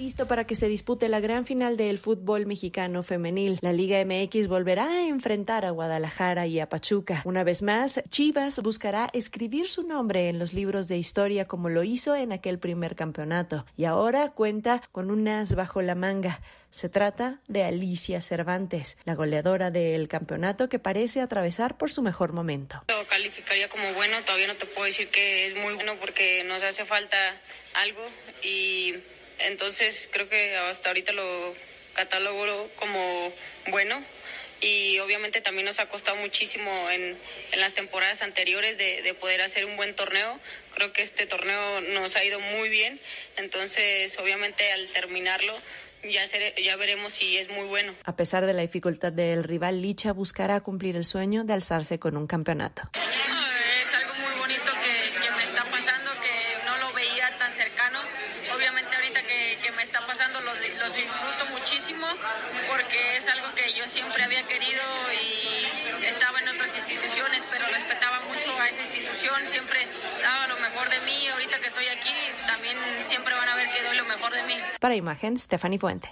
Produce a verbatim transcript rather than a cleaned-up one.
Listo para que se dispute la gran final del fútbol mexicano femenil. La Liga M X volverá a enfrentar a Guadalajara y a Pachuca. Una vez más, Chivas buscará escribir su nombre en los libros de historia como lo hizo en aquel primer campeonato. Y ahora cuenta con un as bajo la manga. Se trata de Alicia Cervantes, la goleadora del campeonato que parece atravesar por su mejor momento. Lo calificaría como bueno, todavía no te puedo decir que es muy bueno porque nos hace falta algo y... Entonces creo que hasta ahorita lo catalogo como bueno y obviamente también nos ha costado muchísimo en, en las temporadas anteriores de, de poder hacer un buen torneo. Creo que este torneo nos ha ido muy bien, entonces obviamente al terminarlo ya, seré, ya veremos si es muy bueno. A pesar de la dificultad del rival, Licha buscará cumplir el sueño de alzarse con un campeonato. Los disfruto muchísimo porque es algo que yo siempre había querido y estaba en otras instituciones, pero respetaba mucho a esa institución, siempre daba lo mejor de mí. Ahorita que estoy aquí, también siempre van a ver que doy lo mejor de mí. Para Imagen, Stephanie Fuentes.